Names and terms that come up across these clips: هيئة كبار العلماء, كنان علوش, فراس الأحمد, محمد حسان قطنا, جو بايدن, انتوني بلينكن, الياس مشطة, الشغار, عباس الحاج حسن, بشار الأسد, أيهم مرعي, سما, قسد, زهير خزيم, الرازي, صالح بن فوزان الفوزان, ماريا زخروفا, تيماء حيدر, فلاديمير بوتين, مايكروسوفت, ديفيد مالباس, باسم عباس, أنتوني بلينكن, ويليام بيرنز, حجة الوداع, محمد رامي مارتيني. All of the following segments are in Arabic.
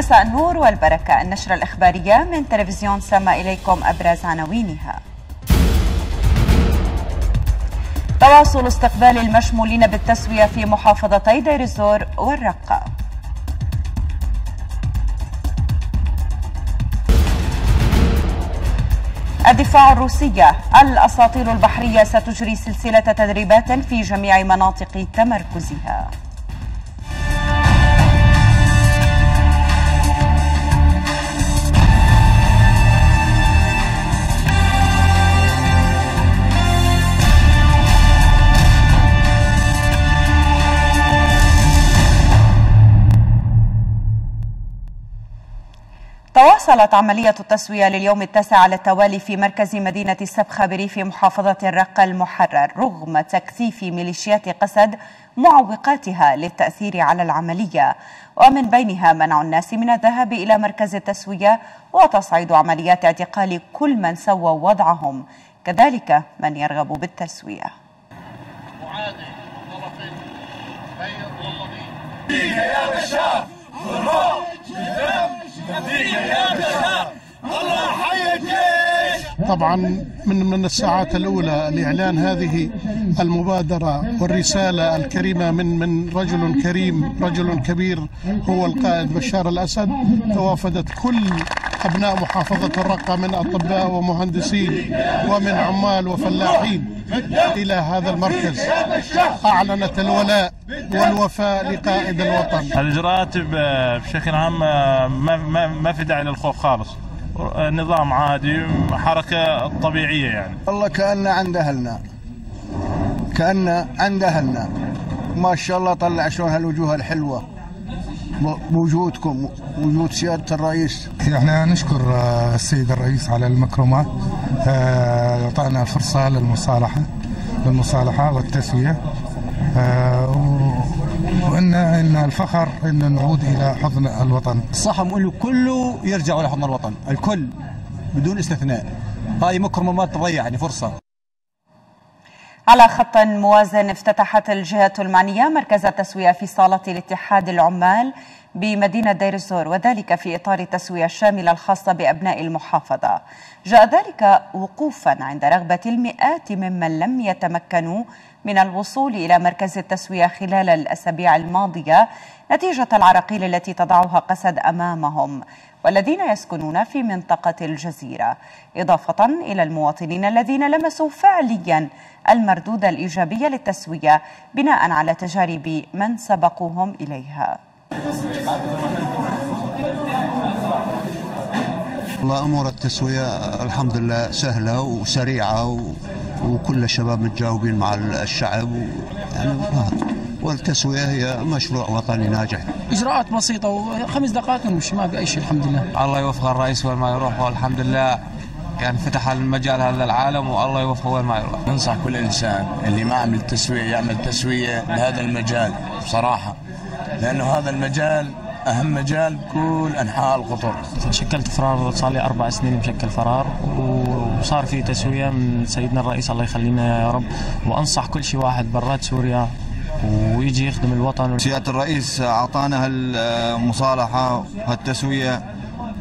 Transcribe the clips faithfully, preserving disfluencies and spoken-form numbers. مساء النور والبركة. النشرة الإخبارية من تلفزيون سما، إليكم أبرز عناوينها. تواصل استقبال المشمولين بالتسوية في محافظتي دير الزور والرقة. الدفاع الروسية، الأساطيل البحرية ستجري سلسلة تدريبات في جميع مناطق تمركزها. تواصلت عملية التسوية لليوم التاسع على التوالي في مركز مدينة السبخة بريف محافظة الرقة المحرر، رغم تكثيف ميليشيات قسد معوقاتها للتأثير على العملية، ومن بينها منع الناس من الذهاب إلى مركز التسوية وتصعيد عمليات اعتقال كل من سوى وضعهم، كذلك من يرغب بالتسوية. معادي الطرفين غير والله يا بشار طبعا من من الساعات الاولى لاعلان هذه المبادره والرساله الكريمه من من رجل كريم، رجل كبير هو القائد بشار الاسد، توافدت كل ابناء محافظه الرقه من اطباء ومهندسين ومن عمال وفلاحين الى هذا المركز، اعلنت الولاء والوفاء لقائد الوطن. الاجراءات بشكل عام ما ما ما في داعي للخوف خالص، نظام عادي، حركة طبيعية يعني. والله كأننا عند أهلنا، كأننا عند أهلنا، ما شاء الله طلع شلون هالوجوه الحلوة بوجودكم، وجود سيادة الرئيس. احنا نشكر السيد الرئيس على المكرمات، أعطانا الفرصة للمصالحة للمصالحة والتسوية، وإن إن الفخر إن نعود إلى حضن الوطن. الصحة نقول له كله يرجعوا لحضن الوطن، الكل بدون استثناء. هاي مكرمة ما تضيع يعني فرصة. على خط موازن افتتحت الجهات المعنية مركز التسوية في صالة الاتحاد العمال بمدينة دير الزور، وذلك في إطار التسوية الشاملة الخاصة بأبناء المحافظة. جاء ذلك وقوفا عند رغبة المئات ممن لم يتمكنوا من الوصول إلى مركز التسوية خلال الأسابيع الماضية نتيجة العراقيل التي تضعها قسد أمامهم، والذين يسكنون في منطقة الجزيرة، إضافة إلى المواطنين الذين لمسوا فعليا المردود الإيجابي للتسوية بناء على تجارب من سبقوهم إليها. والله أمور التسوية الحمد لله سهلة وسريعة و... وكل الشباب متجاوبين مع الشعب و... يعني... والتسوية هي مشروع وطني ناجح. إجراءات بسيطة وخمس دقائق مش ما أي شيء الحمد لله. الله يوفق الرئيس وين ما يروح، والحمد لله يعني فتح المجال هذا للعالم، والله يوفقه وين ما يروح. ننصح كل إنسان اللي ما عمل تسوية يعمل تسوية لهذا المجال بصراحة، لأنه هذا المجال أهم مجال بكل أنحاء القطر. شكلت فرار صار لي أربع سنين مشكل فرار، وصار في تسوية من سيدنا الرئيس الله يخلينا يا رب، وأنصح كل شيء واحد برات سوريا ويجي يخدم الوطن. سيادة الرئيس أعطانا هالمصالحة وهالتسوية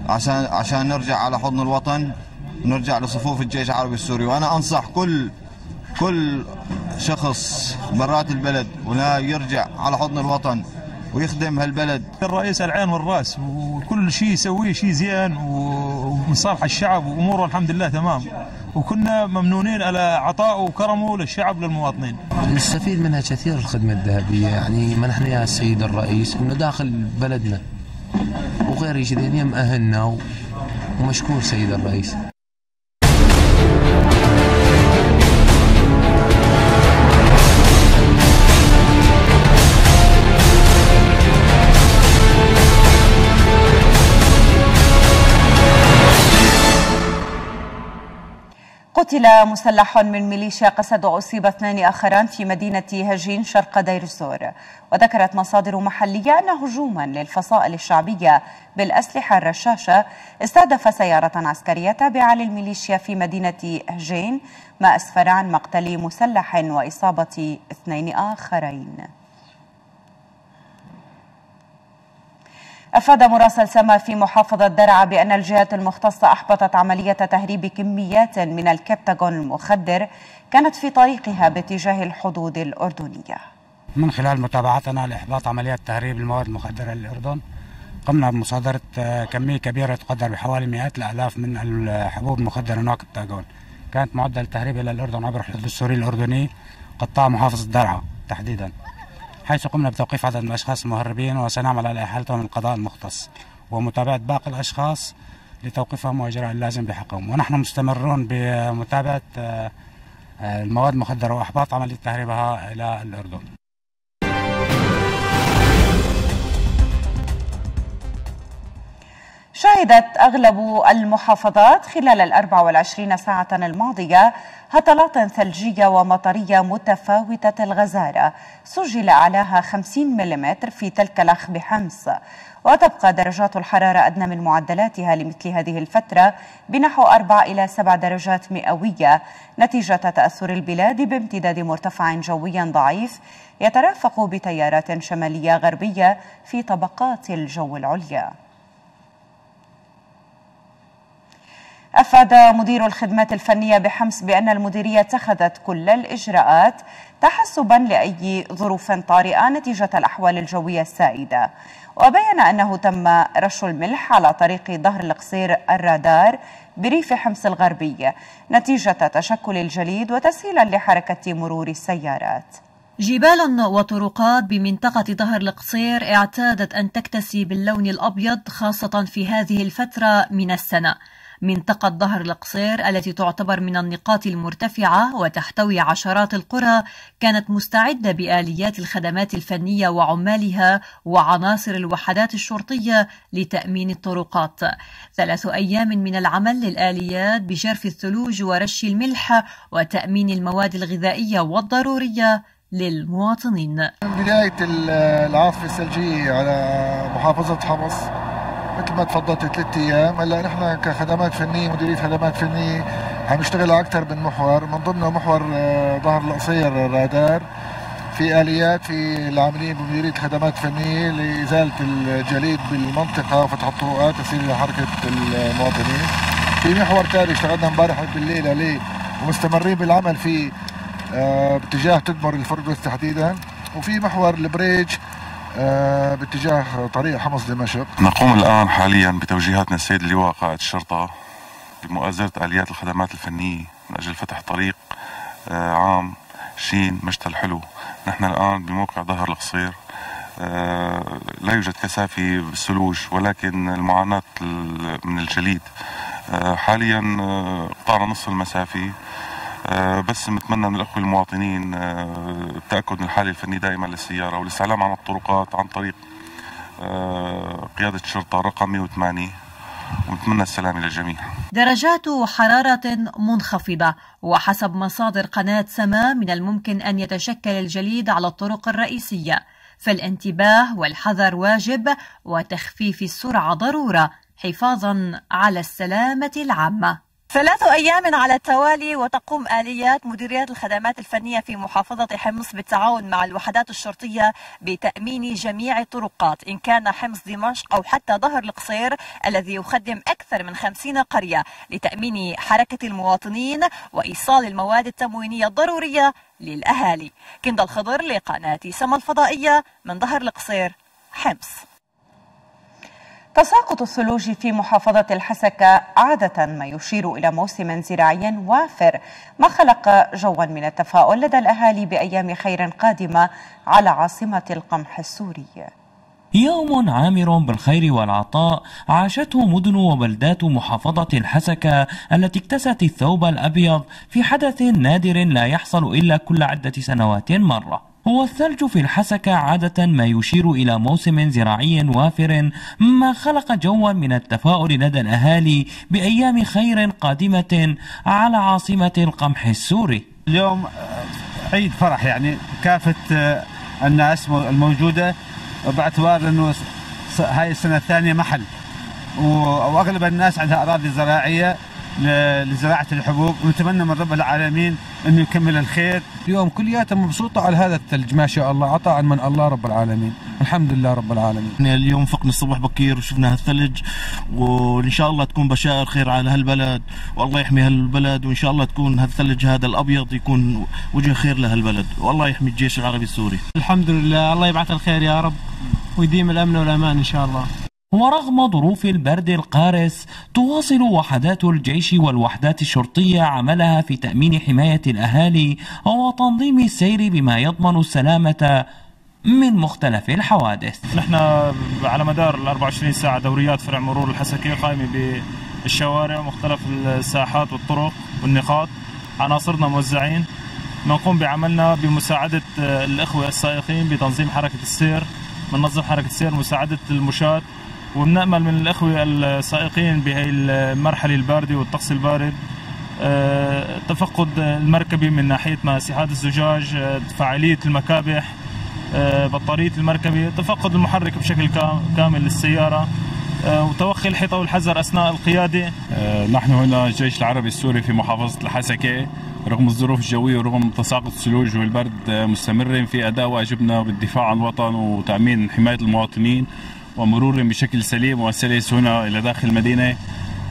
عشان عشان نرجع على حضن الوطن، نرجع لصفوف الجيش العربي السوري. وأنا أنصح كل كل شخص برات البلد ولا يرجع على حضن الوطن ويخدم هالبلد. الرئيس العين والراس، وكل شيء يسويه شيء زين ومصالح الشعب واموره الحمد لله تمام، وكنا ممنونين على عطائه وكرمه للشعب للمواطنين. نستفيد منها كثير الخدمه الذهبيه، يعني منحنا اياها السيد الرئيس انه داخل بلدنا وغير كذا يم اهلنا، ومشكور سيد الرئيس. قتل مسلح من ميليشيا قسد وأصيب اثنان آخران في مدينة هجين شرق دير الزور، وذكرت مصادر محلية أن هجوما للفصائل الشعبية بالأسلحة الرشاشة استهدف سيارة عسكرية تابعة للميليشيا في مدينة هجين، ما أسفر عن مقتل مسلح وإصابة اثنين آخرين. أفاد مراسل سما في محافظة درعا بأن الجهات المختصة أحبطت عملية تهريب كميات من الكبتاغون المخدر كانت في طريقها باتجاه الحدود الأردنية. من خلال متابعتنا لإحباط عمليات تهريب المواد المخدرة للأردن، قمنا بمصادرة كمية كبيرة تقدر بحوالي مئات الآلاف من الحبوب المخدرة نوع كبتاغون. كانت معدل التهريب إلى الأردن عبر الحدود السوري الأردني قطاع محافظة درعا تحديدا، حيث قمنا بتوقيف عدد من الأشخاص المهربين، وسنعمل على إحالتهم القضاء المختص ومتابعة باقي الأشخاص لتوقيفهم وإجراء اللازم بحقهم. ونحن مستمرون بمتابعة المواد المخدرة وإحباط عملية تهريبها إلى الأردن. شهدت أغلب المحافظات خلال ال أربع وعشرين ساعة الماضية هطلات ثلجية ومطرية متفاوتة الغزارة سجل أعلاها خمسين ملم في تلك الأخ بحمص، وتبقى درجات الحرارة أدنى من معدلاتها لمثل هذه الفترة بنحو أربع إلى سبع درجات مئوية نتيجة تأثر البلاد بامتداد مرتفع جوي ضعيف يترافق بتيارات شمالية غربية في طبقات الجو العليا. أفاد مدير الخدمات الفنية بحمص بأن المديرية اتخذت كل الإجراءات تحسبا لأي ظروف طارئة نتيجة الأحوال الجوية السائدة، وبيّن أنه تم رش الملح على طريق ظهر القصير الرادار بريف حمص الغربي نتيجة تشكل الجليد وتسهيلا لحركة مرور السيارات. جبال وطرقات بمنطقة ظهر القصير اعتادت أن تكتسي باللون الأبيض خاصة في هذه الفترة من السنة. منطقة ظهر القصير التي تعتبر من النقاط المرتفعة وتحتوي عشرات القرى كانت مستعدة بآليات الخدمات الفنية وعمالها وعناصر الوحدات الشرطية لتأمين الطرقات. ثلاث أيام من العمل للآليات بجرف الثلوج ورش الملح وتأمين المواد الغذائية والضرورية للمواطنين. بداية العاصفة الثلجية على محافظة حمص مثل ما تفضلت ثلاث ايام، هلا نحن كخدمات فنيه مديريه خدمات فنيه عم نشتغل على اكثر من محور، من ضمنه محور ظهر القصير الرادار في اليات في العاملين بمديريه خدمات فنيه لازاله الجليد بالمنطقه وفتح الطرقات تسهيل لحركه المواطنين. في محور ثاني اشتغلنا امبارح بالليل عليه ومستمرين بالعمل فيه باتجاه تدمر الفردوس تحديدا، وفي محور البريج باتجاه طريق حمص دمشق. نقوم الآن حاليا بتوجيهات من السيد اللواء قائد الشرطة بمؤازرة آليات الخدمات الفنية من أجل فتح طريق عام شين مشتل حلو. نحن الآن بموقع ظهر القصير، لا يوجد كثافة ثلوج ولكن المعاناة من الجليد. حاليا قطعنا نصف المسافة، بس نتمنى من الأخوة المواطنين التأكد من الحالة الفنية دائما للسيارة والاستعلام عن الطرقات عن طريق قيادة الشرطة رقم مئة وثمانية، ونتمنى السلامة للجميع. درجات حرارة منخفضة، وحسب مصادر قناة سما من الممكن أن يتشكل الجليد على الطرق الرئيسية، فالانتباه والحذر واجب وتخفيف السرعة ضرورة حفاظا على السلامة العامة. ثلاث أيام على التوالي وتقوم آليات مديريات الخدمات الفنية في محافظة حمص بالتعاون مع الوحدات الشرطية بتأمين جميع الطرقات إن كان حمص دمشق أو حتى ظهر القصير الذي يخدم أكثر من خمسين قرية لتأمين حركة المواطنين وإيصال المواد التموينية الضرورية للأهالي. كندا الخضر لقناة سما الفضائية من ظهر القصير حمص. تساقط الثلوج في محافظة الحسكة عادة ما يشير إلى موسم زراعي وافر، ما خلق جوا من التفاؤل لدى الأهالي بأيام خير قادمة على عاصمة القمح السوري. يوم عامر بالخير والعطاء عاشته مدن وبلدات محافظة الحسكة التي اكتست الثوب الأبيض في حدث نادر لا يحصل إلا كل عدة سنوات مرة. والثلج في الحسكة عادة ما يشير إلى موسم زراعي وافر، ما خلق جوا من التفاؤل لدى الأهالي بأيام خير قادمة على عاصمة القمح السوري. اليوم عيد فرح يعني كافة الناس الموجودة، باعتبار أنه هاي السنة الثانية محل وأغلب الناس عندها أراضي زراعية لزراعة الحبوب، ونتمنى من رب العالمين أنه يكمل الخير. اليوم كلياتها مبسوطة على هذا الثلج، ما شاء الله عطاء من الله رب العالمين، الحمد لله رب العالمين. اليوم فقنا الصبح بكير وشفنا هالثلج، وإن شاء الله تكون بشائر خير على هالبلد، والله يحمي هالبلد، وإن شاء الله تكون هالثلج هذا الأبيض يكون وجه خير لهالبلد، والله يحمي الجيش العربي السوري. الحمد لله، الله يبعث الخير يا رب، ويديم الأمن والأمان إن شاء الله. ورغم ظروف البرد القارس تواصل وحدات الجيش والوحدات الشرطية عملها في تأمين حماية الأهالي وتنظيم السير بما يضمن السلامة من مختلف الحوادث. نحن على مدار ال أربعة وعشرين ساعة دوريات فرع مرور الحسكين قائمة بالشوارع ومختلف الساحات والطرق والنقاط، عناصرنا موزعين، نقوم بعملنا بمساعدة الأخوة السائقين بتنظيم حركة السير، بننظم حركة السير مساعدة المشاة، وبنأمل من الأخوة السائقين بهي المرحلة الباردة والطقس البارد تفقد المركبة من ناحية مسيحات الزجاج، فعالية المكابح، بطارية المركبة، تفقد المحرك بشكل كامل للسيارة، وتوخي الحيطة والحذر أثناء القيادة. نحن هنا الجيش العربي السوري في محافظة الحسكة، رغم الظروف الجوية ورغم تساقط الثلوج والبرد مستمرين في أداء واجبنا بالدفاع عن الوطن وتأمين حماية المواطنين ومرورهم بشكل سليم وسلس هنا إلى داخل المدينة،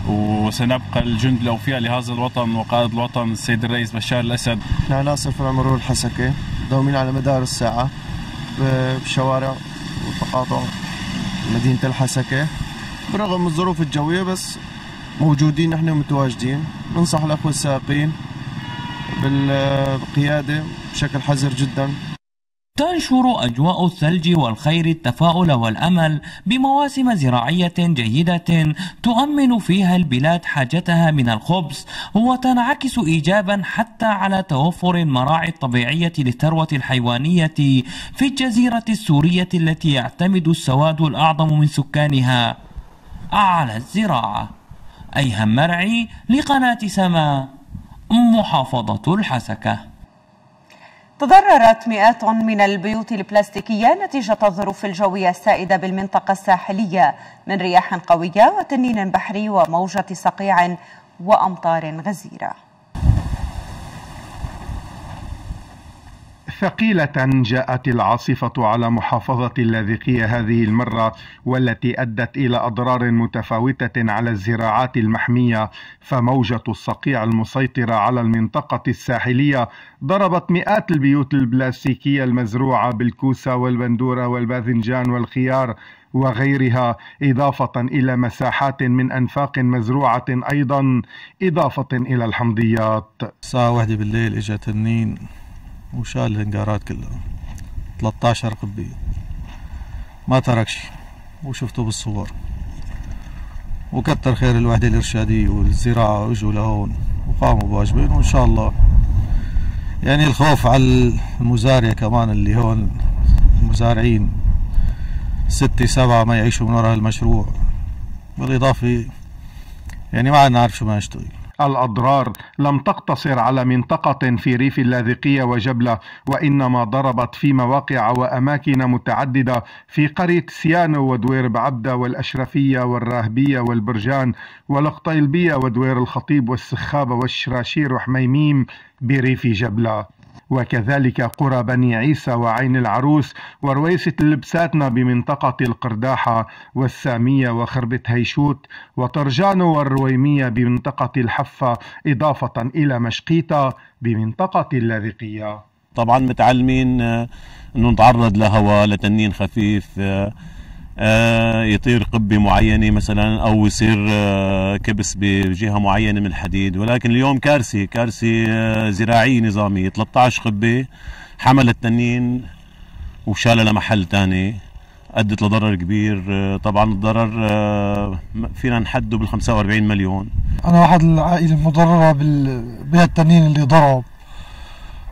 وسنبقى الجند الأوفياء لهذا الوطن وقائد الوطن السيد الرئيس بشار الأسد. العناصر فرع مرور الحسكة دومين على مدار الساعة بشوارع وتقاطع مدينة الحسكة، برغم الظروف الجوية بس موجودين، نحن متواجدين. ننصح الأخوة السائقين بالقيادة بشكل حذر جدا. تنشر أجواء الثلج والخير التفاؤل والأمل بمواسم زراعية جيدة تؤمن فيها البلاد حاجتها من الخبز، وتنعكس إيجابا حتى على توفر المراعي الطبيعية للثروة الحيوانية في الجزيرة السورية التي يعتمد السواد الأعظم من سكانها على الزراعة. أيهم مرعي لقناة سما، محافظة الحسكة. تضررت مئات من البيوت البلاستيكية نتيجة الظروف الجوية السائدة بالمنطقة الساحلية من رياح قوية وتنين بحري وموجة صقيع وأمطار غزيرة. ثقيلة جاءت العاصفة على محافظة اللاذقية هذه المرة، والتي أدت إلى أضرار متفاوتة على الزراعات المحمية، فموجة الصقيع المسيطرة على المنطقة الساحلية ضربت مئات البيوت البلاستيكية المزروعة بالكوسة والبندورة والباذنجان والخيار وغيرها، إضافة إلى مساحات من أنفاق مزروعة أيضا، إضافة إلى الحمضيات. الساعة واحدة بالليل إجا تنين وشال الهنجارات كلها، ثلاثة عشر قبية، ما ترك شيء وشفته بالصور، وكتر خير الوحدة الإرشادية والزراعة اجوا لهون وقاموا بواجبين، وإن شاء الله يعني الخوف على المزارع كمان اللي هون المزارعين ستة سبعة ما يعيشوا من وراء المشروع، بالإضافة يعني ما عاد نعرف شو ما نشتغل. الأضرار لم تقتصر على منطقة في ريف اللاذقية وجبلة، وإنما ضربت في مواقع وأماكن متعددة في قرية سيانو ودوير بعبدة والأشرفية والراهبية والبرجان والقطيلبية ودوير الخطيب والسخابة والشراشير وحميميم بريف جبلة، وكذلك قرى بني عيسى وعين العروس ورويسة اللبساتنا بمنطقة القرداحة والسامية وخربة هيشوت وطرجان والرويمية بمنطقة الحفة، إضافة إلى مشقيطة بمنطقة اللاذقية. طبعا متعلمين أنه نتعرض لهواء لتنين خفيف، يطير قبة معينة مثلا أو يصير كبس بجهة معينة من الحديد، ولكن اليوم كارثة كارثة زراعية نظامية، ثلاثة عشر قبة حمل التنين وشالها لمحل ثاني، أدت لضرر كبير. طبعا الضرر فينا نحده بال خمسة وأربعين مليون. أنا واحد العائلة المضررة بهالتنين اللي ضرب،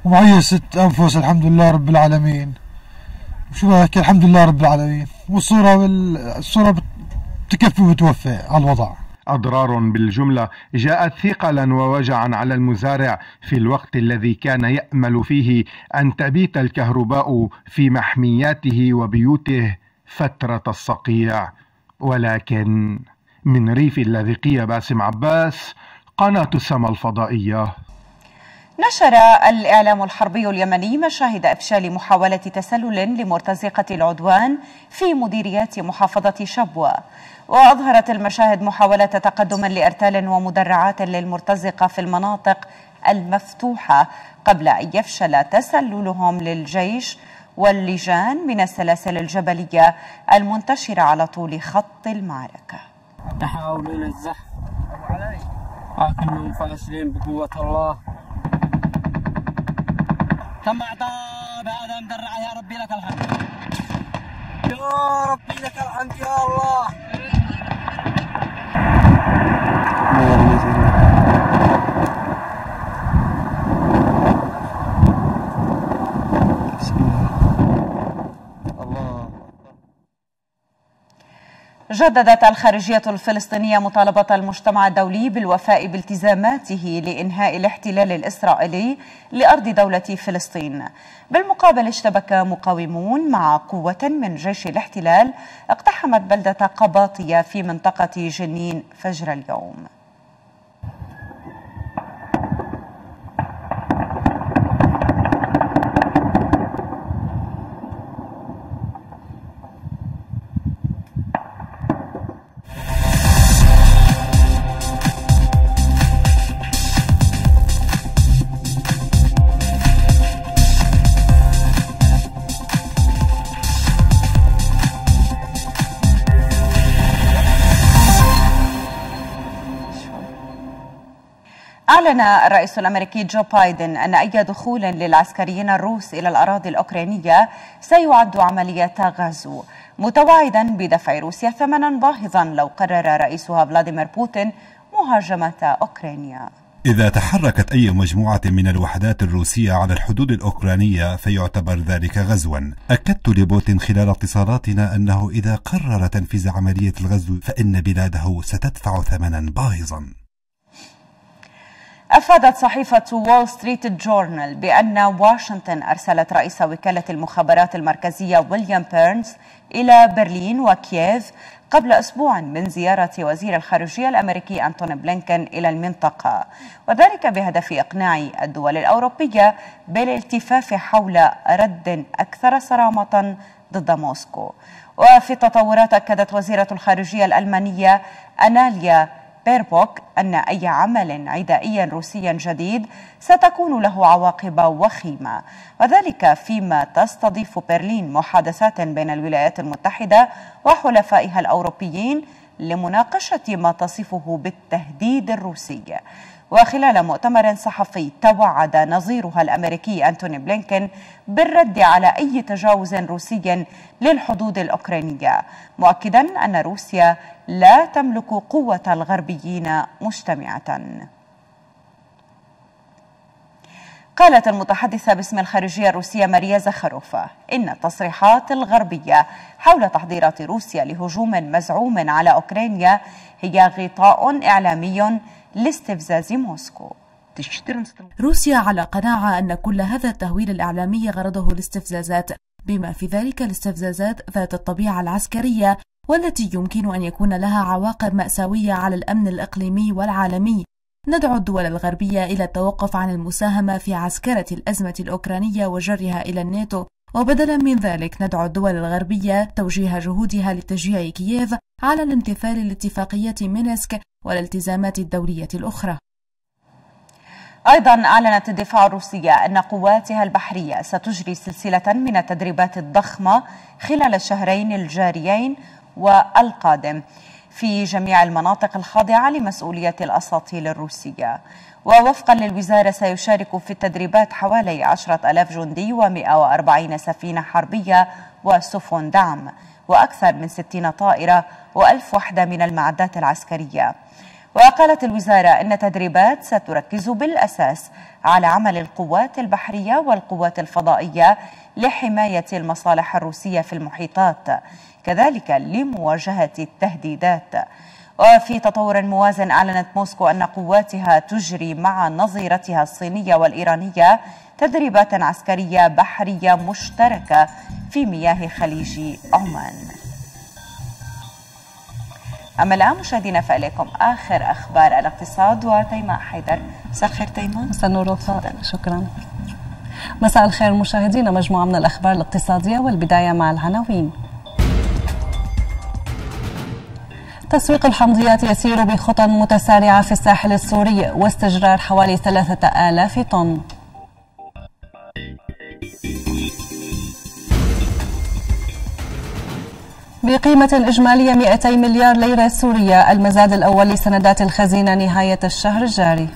ومعي ست أنفس الحمد لله رب العالمين. شو هيك الحمد لله رب العالمين، والصورة والصورة بتكفي وتوفي على الوضع. أضرار بالجملة جاءت ثقلا ووجعا على المزارع في الوقت الذي كان يأمل فيه أن تبيت الكهرباء في محمياته وبيوته فترة الصقيع. ولكن من ريف اللاذقية باسم عباس، قناة سما الفضائية. نشر الإعلام الحربي اليمني مشاهد إفشال محاولة تسلل لمرتزقة العدوان في مديريات محافظة شبوة، وأظهرت المشاهد محاولة تقدم لإرتال ومدرعات للمرتزقة في المناطق المفتوحة قبل أن يفشل تسللهم للجيش واللجان من السلاسل الجبلية المنتشرة على طول خط المعركة. نحاول نزح لكنهم فاشلين بقوة الله. تم اعطاء بهذا مدرعه. يا ربي لك الحمد، يا ربي لك الحمد، يا الله. جددت الخارجية الفلسطينية مطالبة المجتمع الدولي بالوفاء بالتزاماته لإنهاء الاحتلال الإسرائيلي لأرض دولة فلسطين. بالمقابل اشتبك مقاومون مع قوة من جيش الاحتلال اقتحمت بلدة قباطية في منطقة جنين فجر اليوم. أعلن الرئيس الأمريكي جو بايدن أن أي دخول للعسكريين الروس إلى الأراضي الأوكرانية سيعد عملية غزو، متوعدا بدفع روسيا ثمنا باهظا لو قرر رئيسها فلاديمير بوتين مهاجمة أوكرانيا. إذا تحركت أي مجموعة من الوحدات الروسية على الحدود الأوكرانية فيعتبر ذلك غزوا. أكدت لبوتين خلال اتصالاتنا أنه إذا قرر تنفيذ عملية الغزو فإن بلاده ستدفع ثمنا باهظا. أفادت صحيفة وول ستريت جورنال بأن واشنطن أرسلت رئيس وكالة المخابرات المركزية ويليام بيرنز إلى برلين وكييف قبل أسبوع من زيارة وزير الخارجية الأمريكي انتوني بلينكن إلى المنطقة، وذلك بهدف إقناع الدول الأوروبية بالالتفاف حول رد أكثر صرامة ضد موسكو. وفي التطورات أكدت وزيرة الخارجية الألمانية اناليا بيربوك أن أي عمل عدائي روسي جديد ستكون له عواقب وخيمة، وذلك فيما تستضيف برلين محادثات بين الولايات المتحدة وحلفائها الأوروبيين لمناقشة ما تصفه بالتهديد الروسي. وخلال مؤتمر صحفي توعد نظيرها الأمريكي أنتوني بلينكن بالرد على أي تجاوز روسي للحدود الأوكرانية، مؤكدا أن روسيا لا تملك قوة الغربيين مجتمعة. قالت المتحدثة باسم الخارجية الروسية ماريا زخروفا إن التصريحات الغربية حول تحضيرات روسيا لهجوم مزعوم على أوكرانيا هي غطاء إعلامي لاستفزاز موسكو. روسيا على قناعة أن كل هذا التهويل الإعلامي غرضه الاستفزازات، بما في ذلك الاستفزازات ذات الطبيعة العسكرية والتي يمكن أن يكون لها عواقب مأساوية على الأمن الإقليمي والعالمي. ندعو الدول الغربية إلى التوقف عن المساهمة في عسكرة الأزمة الأوكرانية وجرها إلى الناتو، وبدلا من ذلك ندعو الدول الغربية توجيه جهودها لتشجيع كييف على الامتثال لاتفاقية مينسك والالتزامات الدولية الأخرى. أيضا أعلنت الدفاع الروسية أن قواتها البحرية ستجري سلسلة من التدريبات الضخمة خلال الشهرين الجاريين والقادم في جميع المناطق الخاضعة لمسؤولية الأساطيل الروسية. ووفقا للوزارة سيشارك في التدريبات حوالي عشرة ألاف جندي ومئة وأربعين سفينة حربية وسفن دعم وأكثر من ستين طائرة وألف وحدة من المعدات العسكرية. وقالت الوزارة أن التدريبات ستركز بالأساس على عمل القوات البحرية والقوات الفضائية لحماية المصالح الروسية في المحيطات، كذلك لمواجهة التهديدات. وفي تطور موازن أعلنت موسكو أن قواتها تجري مع نظيرتها الصينية والإيرانية تدريبات عسكرية بحرية مشتركة في مياه خليج عمان. أما الآن مشاهدينا فإليكم آخر أخبار الاقتصاد وتيماء حيدر. مساء الخير تيماء. مساء النور وفاء، شكرا. مساء الخير مشاهدينا، مجموعة من الأخبار الاقتصادية والبداية مع العناوين. تسويق الحمضيات يسير بخطى متسارعة في الساحل السوري واستجرار حوالي ثلاثة آلاف طن. بقيمة إجمالية مئتي مليار ليرة سورية المزاد الأول لسندات الخزينة نهاية الشهر الجاري.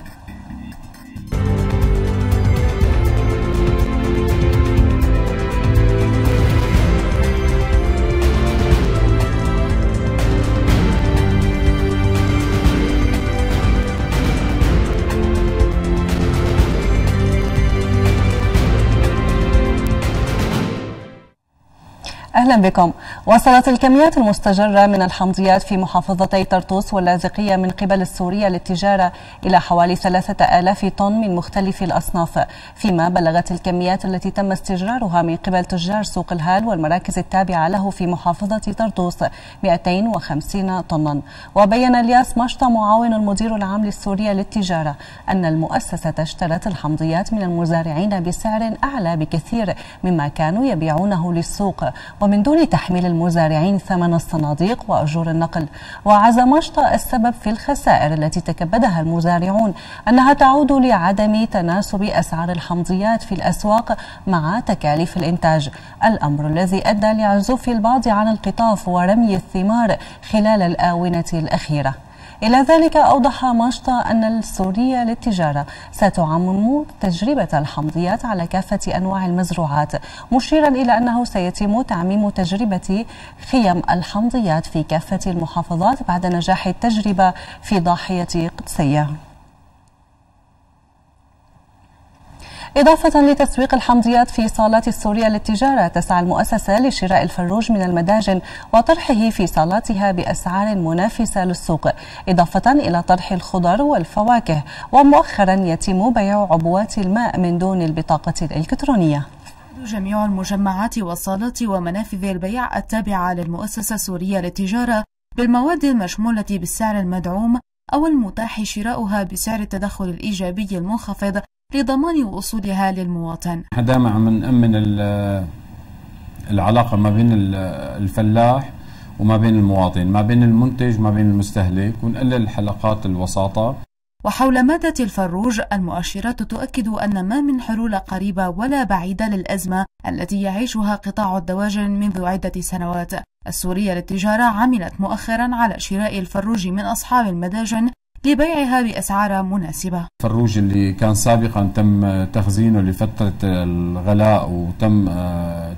أهلا بكم. وصلت الكميات المستجرة من الحمضيات في محافظتي طرطوس واللاذقية من قبل السورية للتجارة إلى حوالي ثلاثة آلاف طن من مختلف الأصناف، فيما بلغت الكميات التي تم استجرارها من قبل تجار سوق الهال والمراكز التابعة له في محافظة طرطوس مئتين وخمسين طنا. وبين الياس مشطة معاون المدير العام للسورية للتجارة أن المؤسسة اشترت الحمضيات من المزارعين بسعر أعلى بكثير مما كانوا يبيعونه للسوق، ومن دون تحميل المزارعين ثمن الصناديق وأجور النقل. وعزى مشطة السبب في الخسائر التي تكبدها المزارعون أنها تعود لعدم تناسب أسعار الحمضيات في الأسواق مع تكاليف الإنتاج، الأمر الذي أدى لعزوف البعض عن القطاف ورمي الثمار خلال الآونة الأخيرة. إلى ذلك أوضح مشطة أن السورية للتجارة ستعمم تجربة الحمضيات على كافة أنواع المزروعات، مشيرا إلى أنه سيتم تعميم تجربة خيم الحمضيات في كافة المحافظات بعد نجاح التجربة في ضاحية قدسية. إضافة لتسويق الحمضيات في صالات السورية للتجارة، تسعى المؤسسة لشراء الفروج من المداجن وطرحه في صالاتها بأسعار منافسة للسوق، إضافة إلى طرح الخضر والفواكه، ومؤخرا يتم بيع عبوات الماء من دون البطاقة الإلكترونية. جميع المجمعات والصالات ومنافذ البيع التابعة للمؤسسة السورية للتجارة بالمواد المشمولة بالسعر المدعوم أو المتاح شراؤها بسعر التدخل الإيجابي المنخفض لضمان وصولها للمواطن. نحن دائما عم نأمن العلاقة ما بين الفلاح وما بين المواطن، ما بين المنتج وما بين المستهلك، ونقلل حلقات الوساطة. وحول مادة الفروج، المؤشرات تؤكد أن ما من حلول قريبة ولا بعيدة للأزمة التي يعيشها قطاع الدواجن منذ عدة سنوات. السورية للتجارة عملت مؤخرا على شراء الفروج من أصحاب المداجن لبيعها بأسعار مناسبة. الفروج اللي كان سابقا تم تخزينه لفترة الغلاء وتم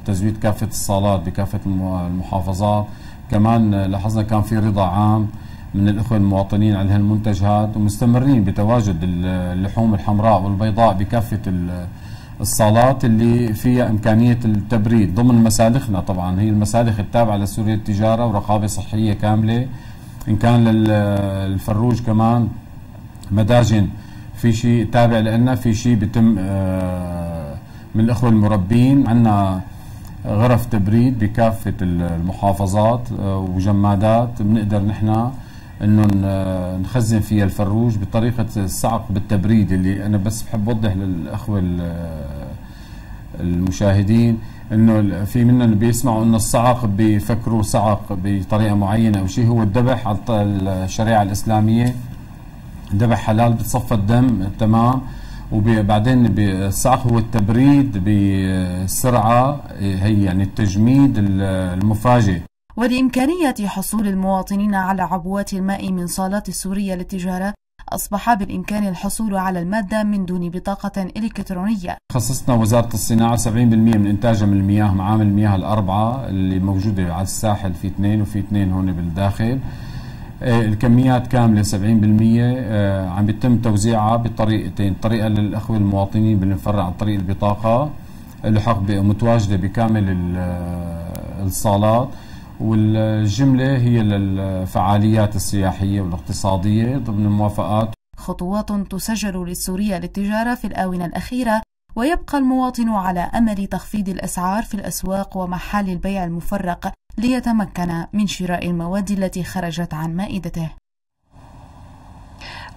تزويد كافة الصالات بكافة المحافظات، كمان لاحظنا كان في رضا عام من الأخوة المواطنين على هالمنتج هذا، ومستمرين بتواجد اللحوم الحمراء والبيضاء بكافة الصالات اللي فيها إمكانية التبريد ضمن مسالخنا. طبعا هي المسالخ التابعة لسوريا التجارة ورقابة صحية كاملة، إن كان للفروج كمان مداجن في شيء تابع لنا، في شيء بتم من الأخوة المربين. عندنا غرف تبريد بكافة المحافظات وجمادات بنقدر نحن إنه نخزن فيها الفروج بطريقة الصعق بالتبريد، اللي أنا بس بحب أوضح للأخوة المشاهدين انه في منا بيسمعوا انه الصعق بيفكروا صعق بطريقه معينه او شيء، هو الذبح على الشريعه الاسلاميه ذبح حلال، بتصفى الدم تمام، وبعدين الصعق هو التبريد بسرعه، هي يعني التجميد المفاجئ. ولامكانيه حصول المواطنين على عبوات الماء من صالات السوريه للتجاره، أصبح بالإمكان الحصول على المادة من دون بطاقة إلكترونية. خصصنا وزارة الصناعة سبعين بالمئة من إنتاجها من المياه، معامل المياه الأربعة اللي موجودة على الساحل، في اثنين وفي اثنين هون بالداخل. الكميات كاملة سبعين بالمئة عم بيتم توزيعها بطريقتين، طريقة للأخوة المواطنين بنفرع عن طريق البطاقة اللحق متواجدة بكامل الصالات، والجملة هي للفعاليات السياحية والاقتصادية ضمن الموافقات. خطوات تسجل للسورية للتجارة في الآونة الأخيرة، ويبقى المواطن على أمل تخفيض الأسعار في الأسواق ومحال البيع المفرق ليتمكن من شراء المواد التي خرجت عن مائدته.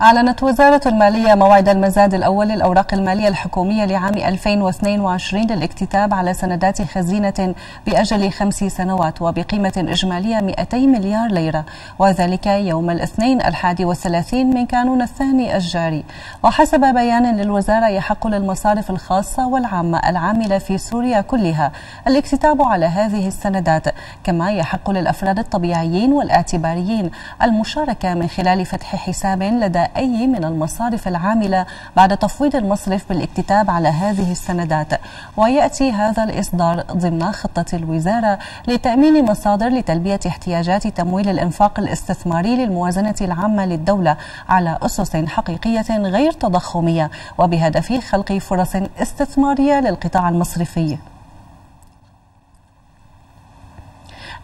أعلنت وزارة المالية موعد المزاد الأول للأوراق المالية الحكومية لعام ألفين واثنين وعشرين للاكتتاب على سندات خزينة بأجل خمس سنوات وبقيمة إجمالية مئتي مليار ليرة، وذلك يوم الاثنين الحادي والثلاثين من كانون الثاني الجاري. وحسب بيان للوزارة يحق للمصارف الخاصة والعامة العاملة في سوريا كلها الاكتتاب على هذه السندات، كما يحق للأفراد الطبيعيين والاعتباريين المشاركة من خلال فتح حساب لدى أي من المصارف العاملة بعد تفويض المصرف بالاكتتاب على هذه السندات. ويأتي هذا الإصدار ضمن خطة الوزارة لتأمين مصادر لتلبية احتياجات تمويل الإنفاق الاستثماري للموازنة العامة للدولة على أسس حقيقية غير تضخمية، وبهدف خلق فرص استثمارية للقطاع المصرفي.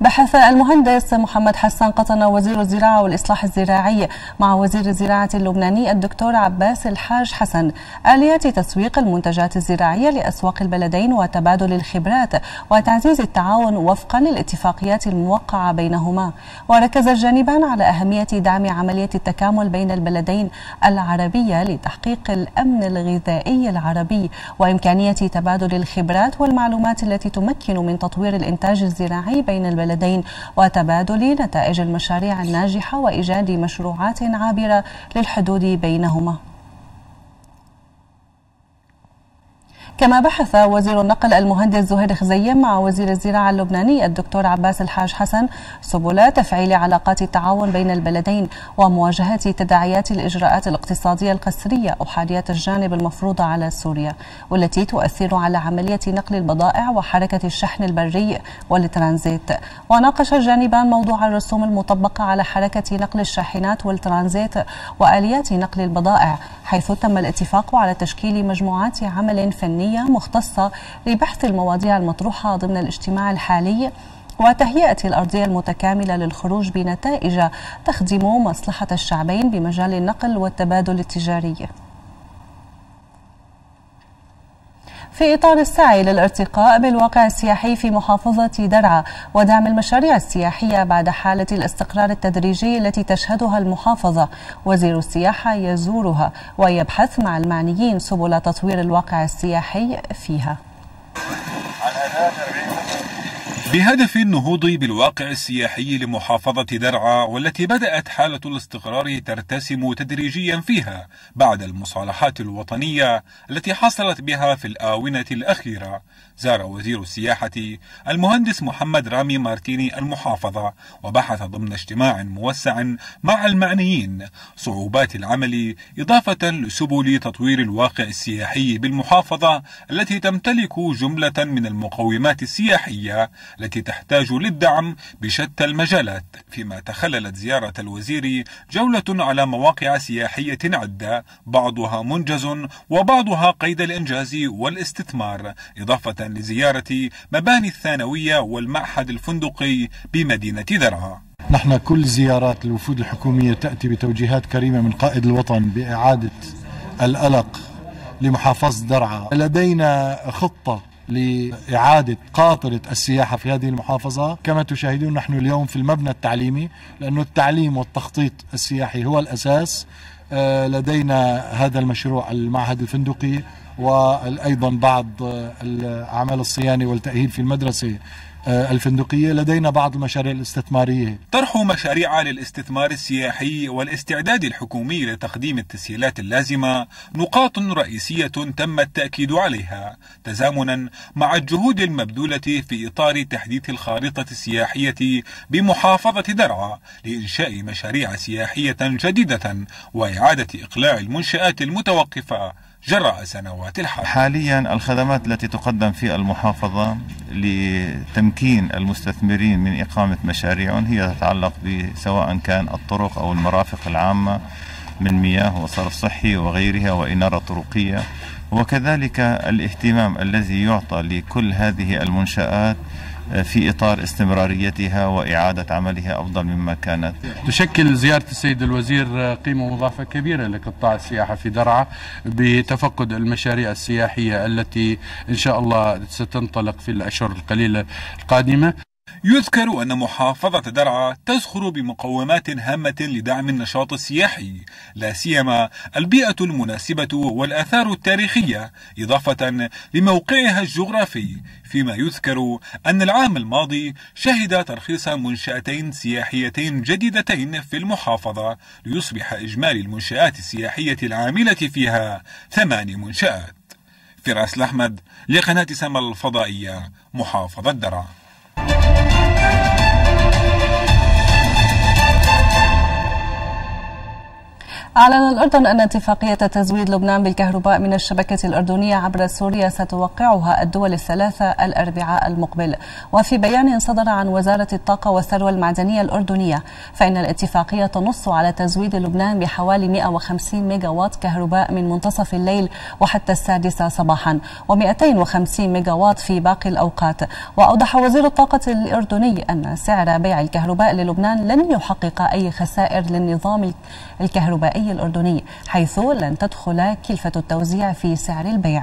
بحث المهندس محمد حسان قطنا وزير الزراعة والإصلاح الزراعي مع وزير الزراعة اللبناني الدكتور عباس الحاج حسن آليات تسويق المنتجات الزراعية لأسواق البلدين وتبادل الخبرات وتعزيز التعاون وفقا للاتفاقيات الموقعة بينهما. وركز الجانبان على أهمية دعم عملية التكامل بين البلدين العربية لتحقيق الأمن الغذائي العربي وإمكانية تبادل الخبرات والمعلومات التي تمكن من تطوير الإنتاج الزراعي بين البلدين وتبادل نتائج المشاريع الناجحة وإيجاد مشروعات عابرة للحدود بينهما. كما بحث وزير النقل المهندس زهير خزيم مع وزير الزراعة اللبناني الدكتور عباس الحاج حسن سبل تفعيل علاقات التعاون بين البلدين ومواجهة تداعيات الإجراءات الاقتصادية القسرية أو حادية الجانب المفروضة على سوريا، والتي تؤثر على عملية نقل البضائع وحركة الشحن البري والترانزيت. وناقش الجانبان موضوع الرسوم المطبقة على حركة نقل الشاحنات والترانزيت وآليات نقل البضائع، حيث تم الاتفاق على تشكيل مجموعات عمل فني مختصة لبحث المواضيع المطروحة ضمن الاجتماع الحالي وتهيئة الأرضية المتكاملة للخروج بنتائج تخدم مصلحة الشعبين بمجال النقل والتبادل التجاري. في إطار السعي للارتقاء بالواقع السياحي في محافظة درعا ودعم المشاريع السياحية بعد حالة الاستقرار التدريجي التي تشهدها المحافظة، وزير السياحة يزورها ويبحث مع المعنيين سبل تطوير الواقع السياحي فيها. بهدف النهوض بالواقع السياحي لمحافظة درعا، والتي بدأت حالة الاستقرار ترتسم تدريجيا فيها بعد المصالحات الوطنية التي حصلت بها في الآونة الأخيرة، زار وزير السياحة المهندس محمد رامي مارتيني المحافظة وبحث ضمن اجتماع موسع مع المعنيين صعوبات العمل إضافة لسبل تطوير الواقع السياحي بالمحافظة التي تمتلك جملة من المقومات السياحية التي تحتاج للدعم بشتى المجالات، فيما تخللت زيارة الوزير جولة على مواقع سياحية عدة بعضها منجز وبعضها قيد الإنجاز والاستثمار، إضافة لزيارة مباني الثانوية والمعهد الفندقي بمدينة درعا. نحن كل زيارات الوفود الحكومية تأتي بتوجيهات كريمة من قائد الوطن بإعادة القلق لمحافظة درعا. لدينا خطة لإعادة قاطرة السياحة في هذه المحافظة كما تشاهدون نحن اليوم في المبنى التعليمي، لأن التعليم والتخطيط السياحي هو الأساس. لدينا هذا المشروع المعهد الفندقي وأيضا بعض الأعمال الصيانة والتأهيل في المدرسة الفندقية، لدينا بعض المشاريع الاستثمارية. طرح مشاريع للاستثمار السياحي والاستعداد الحكومي لتقديم التسهيلات اللازمة نقاط رئيسية تم التأكيد عليها تزامنا مع الجهود المبذولة في إطار تحديث الخارطة السياحية بمحافظة درعا لإنشاء مشاريع سياحية جديدة وإعادة إقلاع المنشآت المتوقفة جراء سنوات الحرب. حاليا الخدمات التي تقدم في المحافظة لتمكين المستثمرين من إقامة مشاريعهم هي تتعلق بسواء كان الطرق أو المرافق العامة من مياه وصرف صحي وغيرها وإنارة طرقية، وكذلك الاهتمام الذي يعطى لكل هذه المنشآت في إطار استمراريتها وإعادة عملها أفضل مما كانت. تشكل زيارة السيد الوزير قيمة مضافة كبيرة لقطاع السياحة في درعا بتفقد المشاريع السياحية التي إن شاء الله ستنطلق في الأشهر القليلة القادمة. يذكر أن محافظة درعا تزخر بمقومات هامة لدعم النشاط السياحي، لا سيما البيئة المناسبة والآثار التاريخية، إضافة لموقعها الجغرافي، فيما يذكر أن العام الماضي شهد ترخيص منشأتين سياحيتين جديدتين في المحافظة، ليصبح إجمالي المنشآت السياحية العاملة فيها ثماني منشآت. فراس الأحمد لقناة سما الفضائية، محافظة درعا. أعلن الأردن أن اتفاقية تزويد لبنان بالكهرباء من الشبكة الأردنية عبر سوريا ستوقعها الدول الثلاثة الأربعاء المقبل. وفي بيان صدر عن وزارة الطاقة والثروة المعدنية الأردنية، فإن الاتفاقية تنص على تزويد لبنان بحوالي مئة وخمسين ميجاوات كهرباء من منتصف الليل وحتى السادسة صباحا، ومئتين وخمسين ميجاوات في باقي الأوقات. وأوضح وزير الطاقة الأردني أن سعر بيع الكهرباء للبنان لن يحقق أي خسائر للنظام الكهربائي الأردني، حيث لن تدخل كلفة التوزيع في سعر البيع.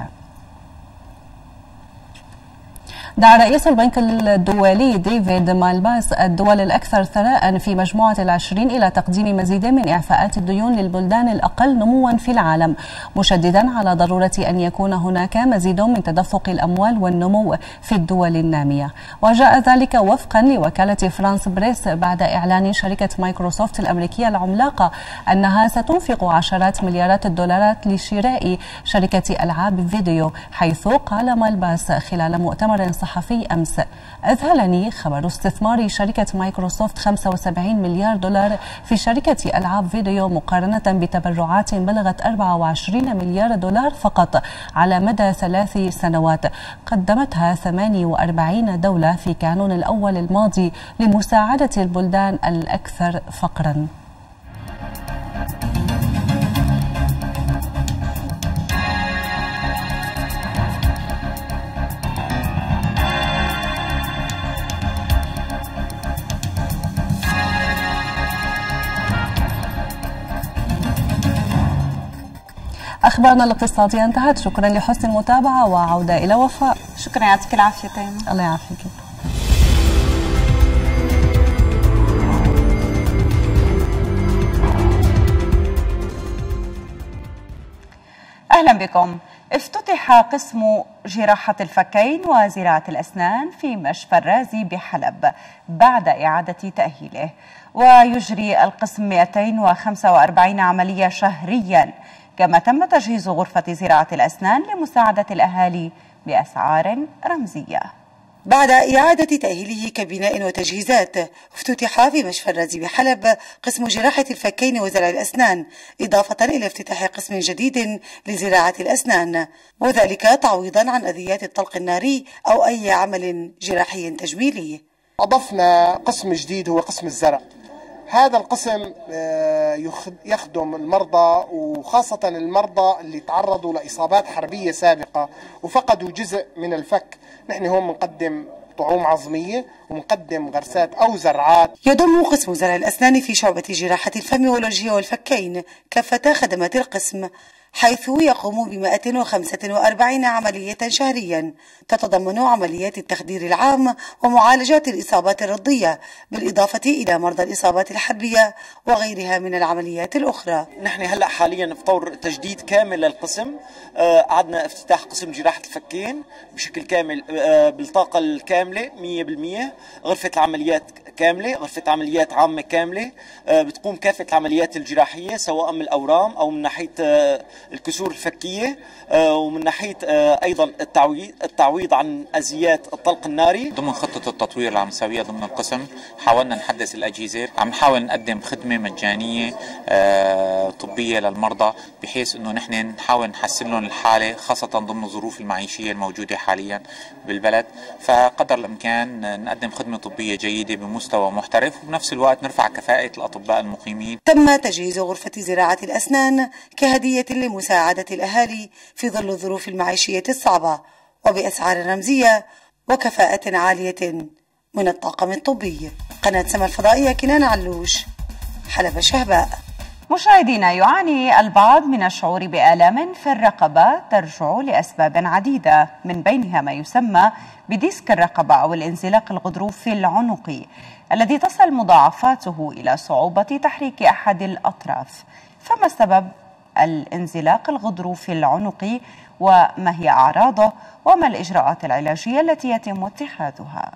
دعا رئيس البنك الدولي ديفيد مالباس الدول الأكثر ثراء في مجموعة العشرين إلى تقديم مزيد من إعفاءات الديون للبلدان الأقل نموا في العالم، مشددا على ضرورة أن يكون هناك مزيد من تدفق الأموال والنمو في الدول النامية. وجاء ذلك وفقا لوكالة فرانس بريس بعد إعلان شركة مايكروسوفت الأمريكية العملاقة أنها ستنفق عشرات مليارات الدولارات لشراء شركة ألعاب فيديو، حيث قال مالباس خلال مؤتمر صحفي أمس: أذهلني خبر استثمار شركة مايكروسوفت خمسة وسبعين مليار دولار في شركة ألعاب فيديو مقارنة بتبرعات بلغت أربعة وعشرين مليار دولار فقط على مدى ثلاث سنوات قدمتها ثمانية وأربعين دولة في كانون الأول الماضي لمساعدة البلدان الأكثر فقراً. أخبارنا الاقتصادية انتهت. شكرا لحسن المتابعة وعودة إلى وفاء. شكرا، يعطيك العافية تيمة. الله يعافيك. أهلا بكم. افتتح قسم جراحة الفكين وزراعة الأسنان في مشفى الرازي بحلب بعد إعادة تأهيله، ويجري القسم مئتين وخمسة وأربعين عملية شهريا، كما تم تجهيز غرفة زراعة الأسنان لمساعدة الأهالي بأسعار رمزية. بعد إعادة تأهيله كبناء وتجهيزات، افتتح في مشفى الرازي بحلب قسم جراحة الفكين وزرع الأسنان، إضافة إلى افتتاح قسم جديد لزراعة الأسنان، وذلك تعويضا عن أذيات الطلق الناري أو أي عمل جراحي تجميلي. أضفنا قسم جديد هو قسم الزرع. هذا القسم يخدم المرضى، وخاصة المرضى اللي تعرضوا لإصابات حربية سابقة وفقدوا جزء من الفك. نحن هون بنقدم طعوم عظمية ومقدم غرسات أو زرعات. يضم قسم زرع الأسنان في شعبة جراحة الفم والوجه والفكين كافة خدمات القسم، حيث يقوم بمئة وخمسة وأربعين عملية شهريا تتضمن عمليات التخدير العام ومعالجات الإصابات الرضية، بالإضافة إلى مرضى الإصابات الحربية وغيرها من العمليات الأخرى. نحن هلأ حاليا في طور تجديد كامل للقسم، عدنا افتتاح قسم جراحة الفكين بشكل كامل بالطاقة الكاملة مئة بالمئة، غرفة العمليات كاملة، غرفة عمليات عامة كاملة بتقوم كافة العمليات الجراحية سواء من الأورام أو من ناحية الكسور الفكية، ومن ناحية أيضا التعويض التعويض عن أزيات الطلق الناري. ضمن خطة التطوير اللي عم نسويها ضمن القسم، حاولنا نحدث الأجهزة، عم نحاول نقدم خدمة مجانية طبية للمرضى، بحيث إنه نحن نحاول نحسن لهم الحالة، خاصة ضمن الظروف المعيشية الموجودة حاليا بالبلد، فقدر الإمكان نقدم خدمة طبية جيدة بمستوى محترف، وبنفس الوقت نرفع كفاءة الأطباء المقيمين. تم تجهيز غرفة زراعة الأسنان كهدية لمساعدة الأهالي في ظل الظروف المعيشية الصعبة، وبأسعار رمزية وكفاءة عالية من الطاقم الطبي. قناة سما الفضائية، كنان علوش، حلب شهباء. مشاهدينا، يعاني البعض من الشعور بآلام في الرقبة ترجع لأسباب عديدة، من بينها ما يسمى بديسك الرقبة أو الانزلاق الغضروفي العنقي الذي تصل مضاعفاته إلى صعوبة تحريك أحد الأطراف. فما سبب الانزلاق الغضروفي العنقي، وما هي أعراضه، وما الإجراءات العلاجية التي يتم اتخاذها؟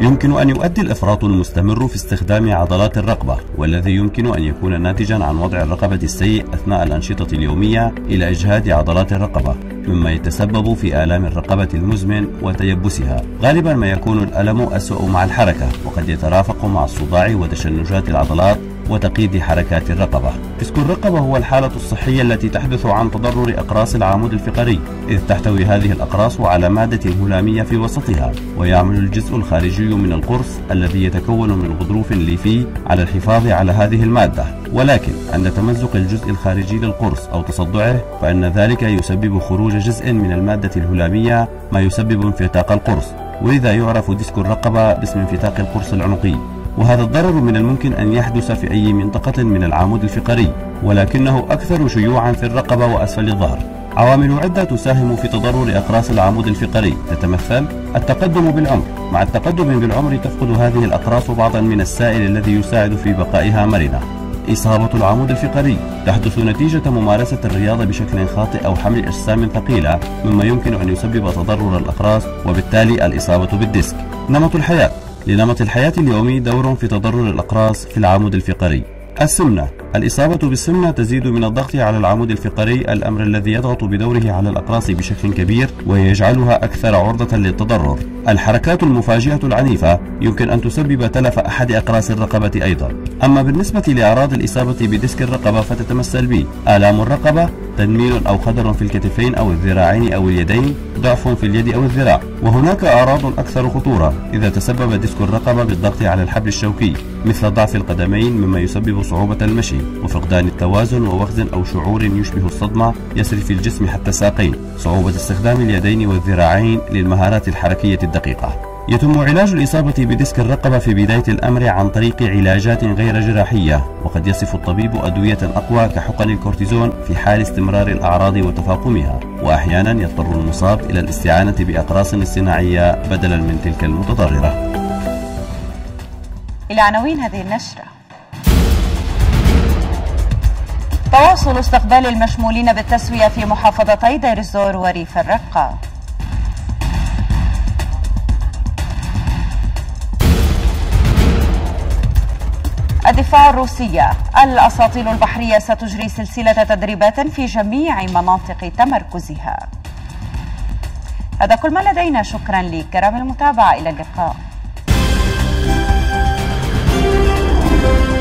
يمكن أن يؤدي الإفراط المستمر في استخدام عضلات الرقبة، والذي يمكن أن يكون ناتجا عن وضع الرقبة السيء أثناء الأنشطة اليومية إلى إجهاد عضلات الرقبة، مما يتسبب في آلام الرقبة المزمن وتيبسها. غالبا ما يكون الألم أسوأ مع الحركة، وقد يترافق مع الصداع وتشنجات العضلات وتقييد حركات الرقبة. ديسك الرقبة هو الحالة الصحية التي تحدث عن تضرر أقراص العمود الفقري، إذ تحتوي هذه الأقراص على مادة هلامية في وسطها، ويعمل الجزء الخارجي من القرص الذي يتكون من غضروف ليفي على الحفاظ على هذه المادة. ولكن عند تمزق الجزء الخارجي للقرص أو تصدعه، فإن ذلك يسبب خروج جزء من المادة الهلامية، ما يسبب انفتاق القرص، ولذا يعرف ديسك الرقبة باسم انفتاق القرص العنقي. وهذا الضرر من الممكن أن يحدث في أي منطقة من العمود الفقري، ولكنه أكثر شيوعا في الرقبة وأسفل الظهر. عوامل عدة تساهم في تضرر أقراص العمود الفقري، تتمثل التقدم بالعمر. مع التقدم بالعمر تفقد هذه الأقراص بعضا من السائل الذي يساعد في بقائها مرنة. إصابة العمود الفقري تحدث نتيجة ممارسة الرياضة بشكل خاطئ أو حمل أجسام ثقيلة، مما يمكن أن يسبب تضرر الأقراص وبالتالي الإصابة بالديسك. نمط الحياة. لنمط الحياة اليومي دور في تضرر الأقراص في العمود الفقري. السمنة. الإصابة بالسمنة تزيد من الضغط على العمود الفقري، الأمر الذي يضغط بدوره على الأقراص بشكل كبير ويجعلها أكثر عرضة للتضرر. الحركات المفاجئة العنيفة يمكن أن تسبب تلف أحد أقراص الرقبة أيضا. أما بالنسبة لأعراض الإصابة بديسك الرقبة فتتمثل ب آلام الرقبة، تنميل أو خدر في الكتفين أو الذراعين أو اليدين، ضعف في اليد أو الذراع. وهناك أعراض أكثر خطورة إذا تسبب ديسك الرقبة بالضغط على الحبل الشوكي، مثل ضعف القدمين مما يسبب صعوبة المشي، وفقدان التوازن ووخز أو شعور يشبه الصدمة يسري في الجسم حتى الساقين، صعوبة استخدام اليدين والذراعين للمهارات الحركية الدقيقة. يتم علاج الإصابة بديسك الرقبة في بداية الأمر عن طريق علاجات غير جراحية، وقد يصف الطبيب أدوية أقوى كحقن الكورتيزون في حال استمرار الأعراض وتفاقمها، وأحيانا يضطر المصاب إلى الاستعانة بأقراص صناعية بدلا من تلك المتضررة. إلى عناوين هذه النشرة: تواصل استقبال المشمولين بالتسوية في محافظتي دير الزور وريف الرقة. الدفاع الروسية، الأساطيل البحرية ستجري سلسلة تدريبات في جميع مناطق تمركزها. هذا كل ما لدينا، شكرا لكرم المتابعة، إلى اللقاء.